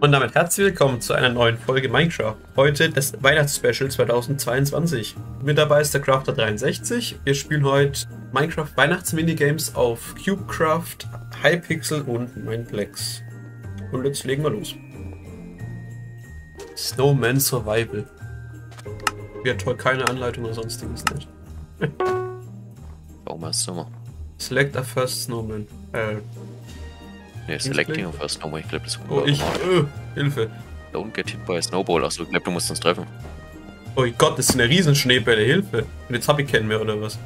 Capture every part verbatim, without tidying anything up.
Und damit herzlich willkommen zu einer neuen Folge Minecraft. Heute das Weihnachtsspecial zweitausendzweiundzwanzig. Mit dabei ist der Crafter dreiundsechzig. Wir spielen heute Minecraft Weihnachts-Minigames auf CubeCraft, Hypixel und Mineplex. Und jetzt legen wir los. Snowman Survival. Ja toll, keine Anleitung oder sonstiges nicht. Warum hast du mal? Select a first Snowman. Äh. Ne, Selecting a first Snowman, ich glaube das ist oh, ich, öh, Hilfe. Don't get hit by a snowball, also ich glaube du musst uns treffen. Oh Gott, das sind eine riesen Schneebälle, Hilfe. Und jetzt hab ich keinen mehr oder was?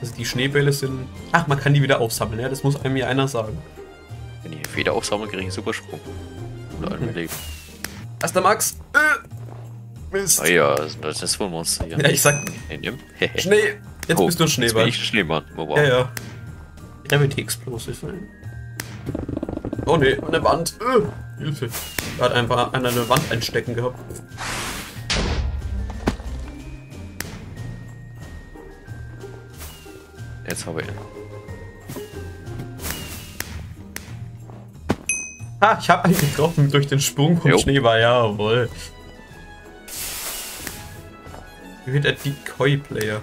Also die Schneebälle sind... Ach, man kann die wieder aufsammeln, ja, das muss einem ja einer sagen. Wenn ich Feder aufsammle, kriege ich einen Supersprung. Oder einen Beleg. Was der Max? Äh, Mist. Naja, oh das ist wohl ein Monster hier. Ja, ich sag... Schnee! Jetzt oh, bist du ein Schneeball. Jetzt bin ich ein Schneeball. Oh, wow. Ja, ja. Gravity Explosive. Oh ne, eine Wand. Äh, Hilfe. Da hat einfach einer eine Wand einstecken gehabt. Jetzt habe ich ihn. Ah, ich habe einen getroffen durch den Sprung vom jo. Schneeball, jawohl. Wie wird der Decoy-Player?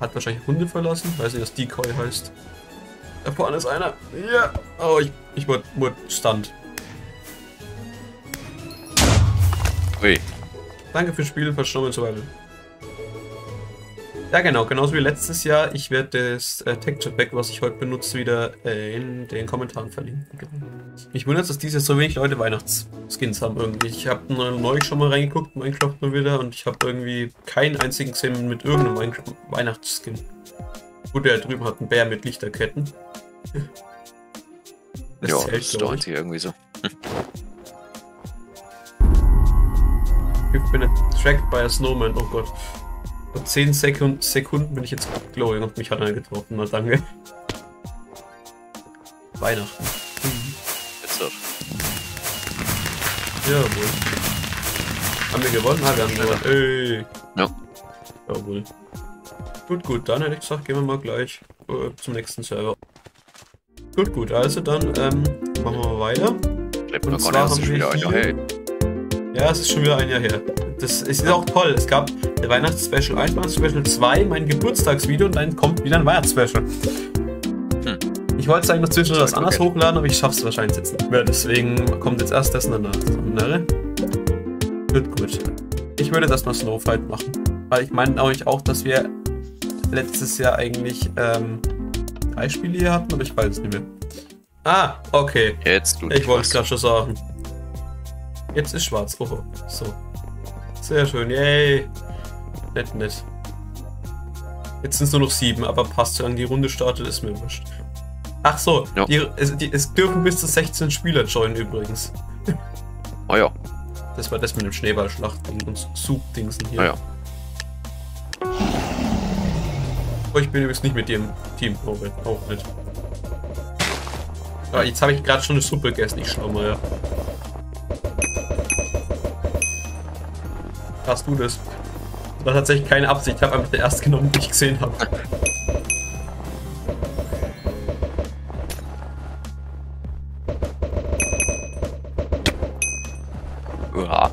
Hat wahrscheinlich Hunde verlassen? Weiß nicht, was Decoy heißt. Da vorne ist einer. Ja! Oh, ich, ich wurde, wurde stunt. Ui. Danke fürs Spiel, Snow Survival. Ja genau, genauso wie letztes Jahr. Ich werde das äh, Texture Pack, was ich heute benutze, wieder äh, in den Kommentaren verlinken. Ich wundere es, dass dieses so wenig Leute Weihnachtsskins haben irgendwie. Ich habe neulich schon mal reingeguckt, Minecraft nur wieder, und ich habe irgendwie keinen einzigen Skin mit irgendeinem Minecraft Weihnachtsskin. Gut, der drüben hat einen Bär mit Lichterketten. Das ja, das ist doch hier irgendwie so. Ich bin attracted by a snowman, oh Gott. zehn Sekund Sekunden bin ich jetzt glowing und mich hat einer getroffen. Na danke. Weihnachten. Jetzt doch. Jawohl. Haben wir gewonnen? Ah, wir haben gewonnen. Ey. Ja. Jawohl. Gut, gut, dann hätte ich gesagt, gehen wir mal gleich äh, zum nächsten Server. Gut, gut, also dann ähm, machen wir mal weiter. Und zwar haben wir hier... Ja, es ist schon wieder ein Jahr her. Das ist auch toll. Es gab der Weihnachtsspecial eins, Weihnachtsspecial zwei, mein Geburtstagsvideo und dann kommt wieder ein Weihnachtsspecial. Hm. Ich wollte eigentlich noch zwischendurch was anderes hochladen, aber ich schaff's wahrscheinlich jetzt nicht mehr. Deswegen kommt jetzt erst das und danach das andere. Gut, gut. Ich würde das mal Snow Fight machen. Weil ich meine auch, auch, dass wir letztes Jahr eigentlich ähm, drei Spiele hier hatten, aber ich weiß es nicht mehr. Ah, okay. Jetzt du. Ich wollte es gerade schon sagen. Jetzt ist schwarz. Oh, so. Sehr schön. Yay. Nett, nett. Jetzt sind es nur noch sieben, aber passt, solange die Runde startet, ist mir wurscht. Ach so. Ja. Die, es, die, es dürfen bis zu sechzehn Spieler joinen übrigens. Oh ja. Das war das mit dem Schneeballschlachtding und Zugdingsen hier. Oh ja. Oh, ich bin übrigens nicht mit dir im Team. Oh, auch nicht. Ja, jetzt habe ich gerade schon eine Suppe gegessen. Ich schau mal, ja. Hast du das? Das war tatsächlich keine Absicht, ich habe einfach den ersten genommen, den ich gesehen habe. Uah.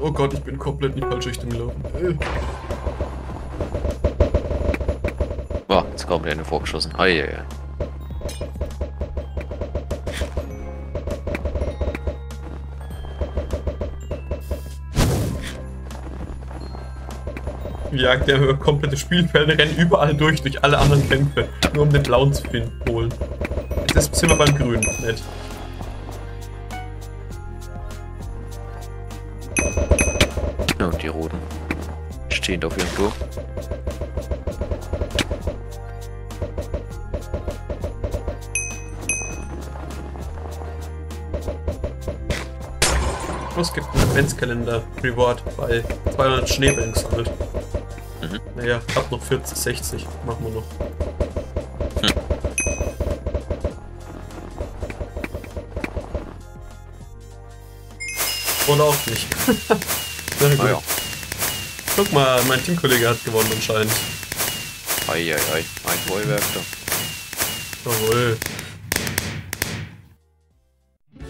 Oh Gott, ich bin komplett in die falsche Richtung gelaufen. Boah, jetzt kommt der eine vorgeschossen. Ai, ai, ai. Jagt der über komplette Spielfelder, rennen überall durch, durch alle anderen Kämpfe, nur um den blauen zu finden, holen. Jetzt sind wir beim grünen, nett. Ja, und die roten stehen auf ihrem Flur. Es gibt einen Adventskalender-Reward bei zweihundert Schneebällen gesammelt. Mhm. Naja, ab noch vierzig, sechzig. Machen wir noch. Hm. Oder auch nicht. Sehr gut. Ah, ja. Guck mal, mein Teamkollege hat gewonnen anscheinend. Eieiei, ei, ei. Ein Feuerwerk da. Jawohl.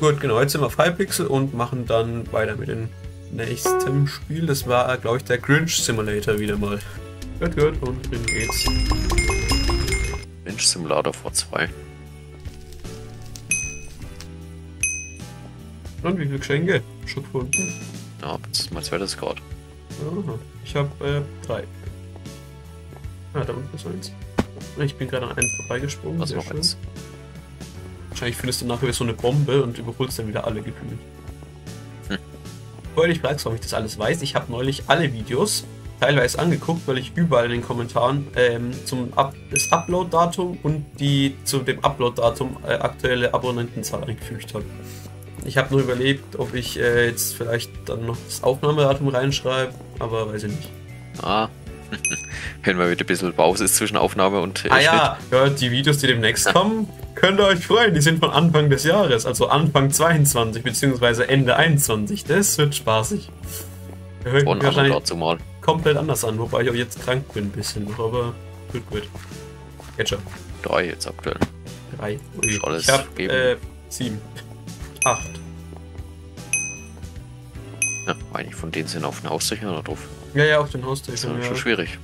Gut, genau, jetzt sind wir auf Hypixel und machen dann weiter mit dem nächsten Spiel. Das war, glaube ich, der Grinch Simulator wieder mal. Gut, gut, und drin geht's. Grinch Simulator V zwei. Und wie viele Geschenke? Schon gefunden. Ja, das ist mein zweites Card. Aha. Ich habe äh, drei. Ah, da unten ist eins. Ich bin gerade an einem vorbeigesprungen. Was noch eins? Wahrscheinlich findest du nachher so eine Bombe und überholst dann wieder alle gefühlt. Hm. Weil ich fragst, ob ich das alles weiß. Ich habe neulich alle Videos teilweise angeguckt, weil ich überall in den Kommentaren ähm, zum Up das Upload-Datum und die zu dem Upload-Datum äh, aktuelle Abonnentenzahl eingefügt habe. Ich habe nur überlegt, ob ich äh, jetzt vielleicht dann noch das Aufnahmedatum reinschreibe, aber weiß ich nicht. Ah. Wenn mal wieder ein bisschen Pause ist zwischen Aufnahme und äh, Ah ja. ja, die Videos, die demnächst kommen, könnt ihr euch freuen. Die sind von Anfang des Jahres, also Anfang zweiundzwanzig bzw. Ende einundzwanzig. Das wird spaßig. Wir hören von wahrscheinlich dazu mal komplett anders an, wobei ich auch jetzt krank bin ein bisschen. Aber gut, gut. Jetzt schon. Drei jetzt aktuell. Drei. Ui. Alles ich habe äh, sieben. Acht. Ja, eigentlich von denen sind auf den Haustechern drauf. Ja, ja, auf den Haustechern. Das ist ja schon schwierig.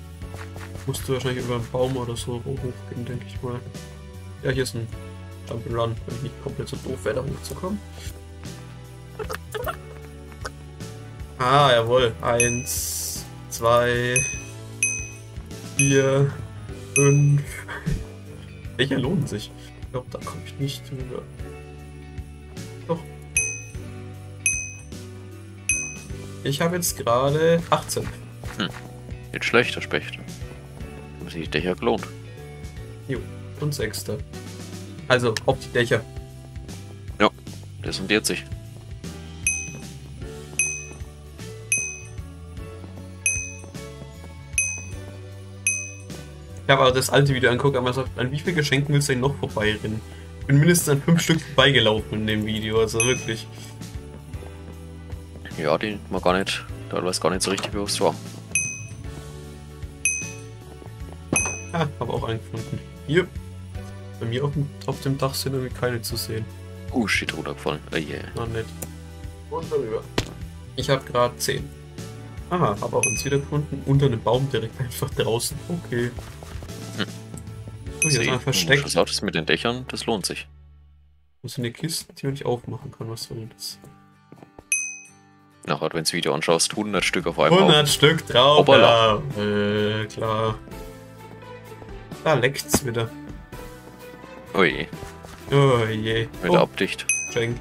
Musst du wahrscheinlich über einen Baum oder so hochgehen, denke ich mal. Ja, hier ist ein Jump'n'Run, wenn ich nicht komplett so doof wäre, da hochzukommen. Ah, jawohl. Eins, zwei, vier, fünf. Welcher lohnt sich? Ich glaube, da komme ich nicht drüber. Ich habe jetzt gerade achtzehn. Hm. Jetzt schlechter Specht. Muss ich die Dächer klonen. Jo, und sechster. Also, auf die Dächer. Ja, das sondiert sich. Ich habe aber das alte Video angeguckt, aber sagt, an wie viel Geschenken willst du denn noch vorbeirennen? Ich bin mindestens an fünf Stück vorbeigelaufen in dem Video, also wirklich. Ja, die man gar nicht, da weiß gar nicht so richtig bewusst war. Ah, habe auch einen gefunden. Hier. Bei mir auf dem, auf dem Dach sind irgendwie keine zu sehen. Oh, uh, shit, runtergefallen. Oh yeah. Na nett. Und darüber. Ich habe gerade zehn. Aha, habe auch uns wieder gefunden. Unter einem Baum direkt einfach draußen. Okay. Hm. Oh, hier ist ein Versteck. Das Autos mit den Dächern, das lohnt sich. Das sind die Kisten, die man nicht aufmachen kann. Was soll das? Nachher, wenn du das Video anschaust, hundert Stück auf einmal. hundert auf. Stück drauf, ja. Äh, klar. Da leckt's wieder. Oh je. Oh je. Wieder oh. Abdicht. Schenk.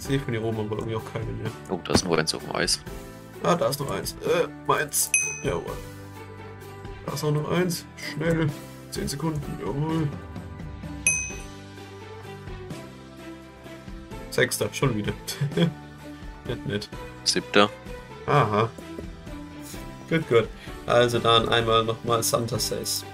Ich sehe von hier oben aber irgendwie auch keine mehr. Oh, da ist noch eins auf dem Eis. Ah, da ist noch eins. Äh, meins. Jawohl. Da ist auch noch eins. Schnell. zehn Sekunden. Jawohl. Sechster. Schon wieder. Nicht, nicht. Siebter. Aha. Gut, gut. Also dann einmal nochmal Santa Says.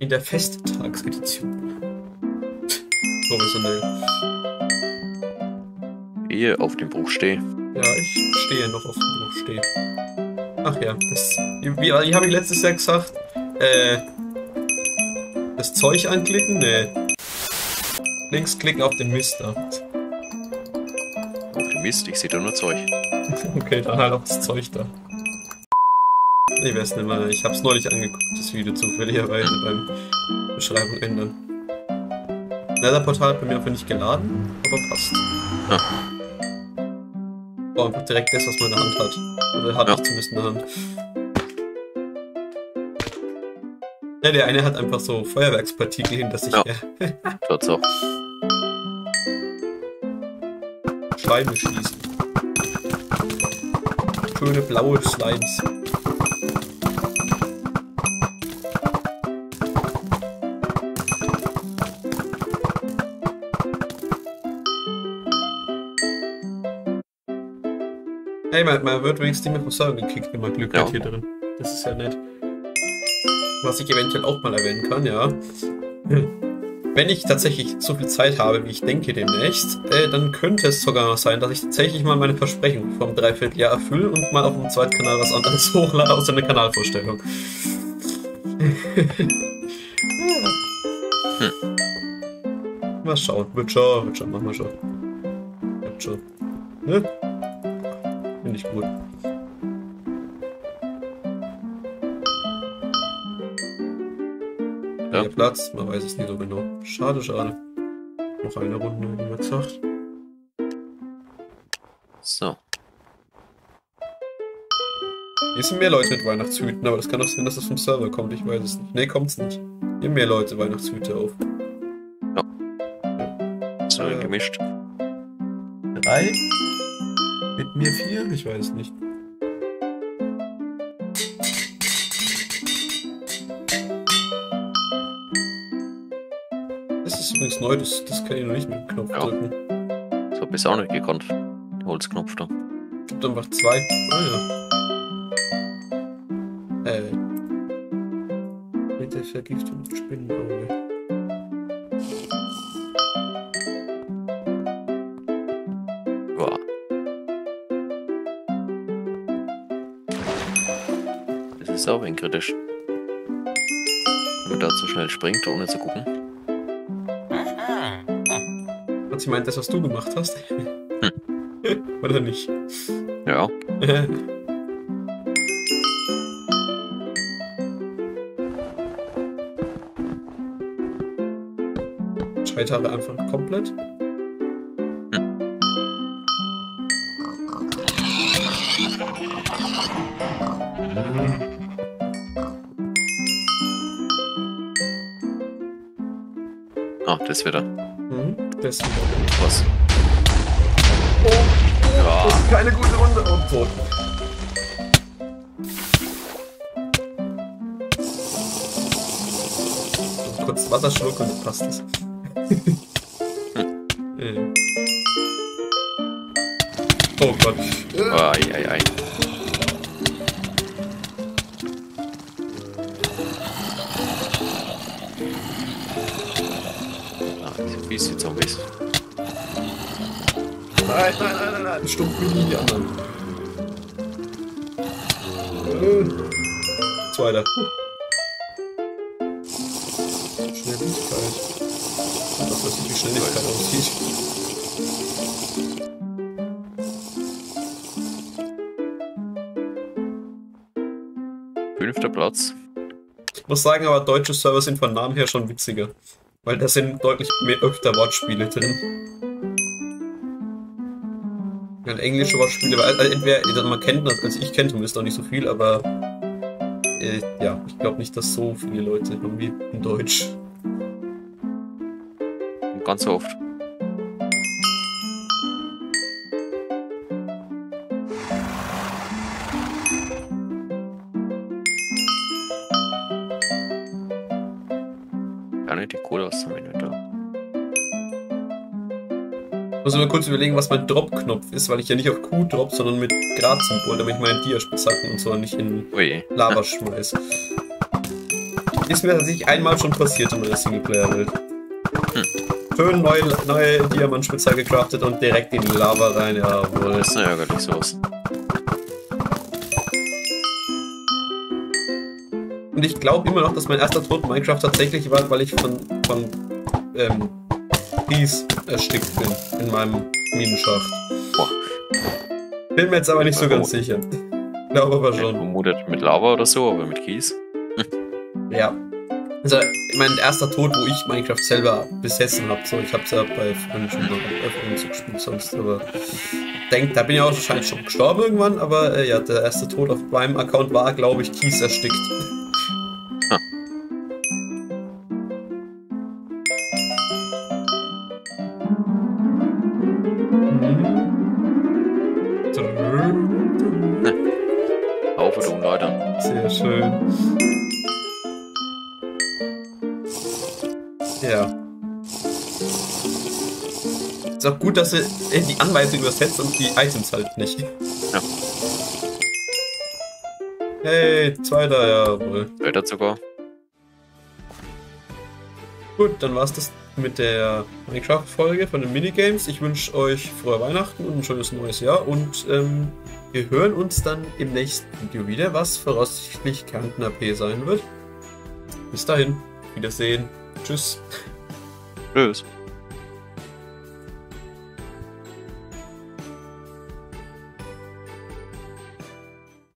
In der Festtagsedition. Professionell. Ehe auf dem Bruch stehe. Ja, ich stehe noch auf dem Bruch stehe. Ach ja, das. Wie, wie habe ich letztes Jahr gesagt? Äh. Das Zeug anklicken? Nee. Links klicken auf den Mist ab. Auf den Mist? Ich sehe da nur Zeug. Okay, dann halt auch das Zeug da. Ich weiß nicht mal, ich hab's neulich angeguckt, das Video zufälligerweise beim Beschreibung ändern. Netherportal hat bei mir einfach nicht geladen, aber passt. Ja. Oh, einfach direkt das, was meine Hand hat. Oder hat ja. Ich zumindest eine Hand. Ja, der eine hat einfach so Feuerwerkspartikel hinter sich her. Ja, dort so. Schleime schießen. Schöne blaue Slimes. Hey, man, man wird wenigstens nicht mehr vom Server gekickt, wenn man Glück ja. hat hier drin. Das ist ja nett. Was ich eventuell auch mal erwähnen kann, ja. Wenn ich tatsächlich so viel Zeit habe, wie ich denke demnächst, äh, dann könnte es sogar noch sein, dass ich tatsächlich mal meine Versprechen vom Dreivierteljahr erfülle und mal auf dem zweiten Kanal was anderes hochlade, außer eine Kanalvorstellung. Hm. Mal schauen, wird schon, wird schon, machen wir schon. Wird schon. Ne? Finde ich gut. Ja. Der Platz, man weiß es nie so genau. Schade, schade. Noch eine Runde, wie man gesagt. So. Hier sind mehr Leute mit Weihnachtshüten, aber das kann auch sein, dass es vom Server kommt, ich weiß es nicht. Ne, kommt's nicht. Hier mehr Leute Weihnachtshüte auf. Gemischt. Drei? Mit mir vier? Ich weiß es nicht. Das ist übrigens neu, das, das kann ich noch nicht mit dem Knopf ja. drücken. Das hab ich auch nicht gekonnt. Holzknopf da. Gibt einfach zwei. Ah ja. Äh. Mit der Vergiftung des Spinnenauge. Ist auch ein kritisch. Wenn man da zu schnell springt, ohne zu gucken. Und sie meint das, was du gemacht hast? Hm. Oder nicht? Ja. Scheitere einfach komplett. Hm. Ah, das wieder. Mhm, das wieder. Was? Oh, ja. Das ist keine gute Runde. Oh, tot. Und kurz Wasserschluck und dann passt es. Hm. äh. Oh Gott. Ai, ai, ai. Die Zombies. Nein, nein, nein, nein, nein, stumpf wie die anderen. Äh, zweiter. Schnelligkeit. Was weiß ich, wie Schnelligkeit aussieht. Fünfter Platz. Ich muss sagen, aber deutsche Server sind von Namen her schon witziger. Weil da sind deutlich mehr öfter Wortspiele drin. Und englische Wortspiele, weil also entweder man kennt das, also ich kenne zumindest noch nicht so viel, aber äh, ja, ich glaube nicht, dass so viele Leute irgendwie in Deutsch. Ganz oft. Die Kohle aus dem Inventar. Ich muss mir kurz überlegen, was mein Drop-Knopf ist, weil ich ja nicht auf Q drop, sondern mit Grad-Symbol, damit ich meine Diaspitzhacken und so nicht in Ui. Lava schmeiße. Ist mir tatsächlich einmal schon passiert in meiner Singleplayer-Welt. Hm. Schön neue, neue Diamantspitzhacke gecraftet und direkt in die Lava rein, jawohl. Das ist ja ärgerlich sowas. Und ich glaube immer noch, dass mein erster Tod in Minecraft tatsächlich war, weil ich von, von ähm, Ries erstickt bin in meinem Minenschacht. Boah. Bin mir jetzt aber nicht so ganz sicher. Glaube aber schon. Vermutet mit Lava oder so, aber mit Kies. Ja. Also mein erster Tod, wo ich Minecraft selber besessen habe. So, ich habe es ja bei Freunden schon mal öfter so gespielt sonst, aber denk, da bin ich auch wahrscheinlich schon gestorben irgendwann, aber äh, ja, der erste Tod auf meinem Account war, glaube ich, Kies erstickt. Ist auch gut, dass sie die Anweisung übersetzt und die Items halt nicht. Ja. Hey, zweiter, jawohl. Zweiter sogar. Gut, dann war es das mit der Minecraft-Folge von den Minigames. Ich wünsche euch frohe Weihnachten und ein schönes neues Jahr. Und ähm, wir hören uns dann im nächsten Video wieder, was voraussichtlich Kärnten A P sein wird. Bis dahin, Wiedersehen. Tschüss. Tschüss.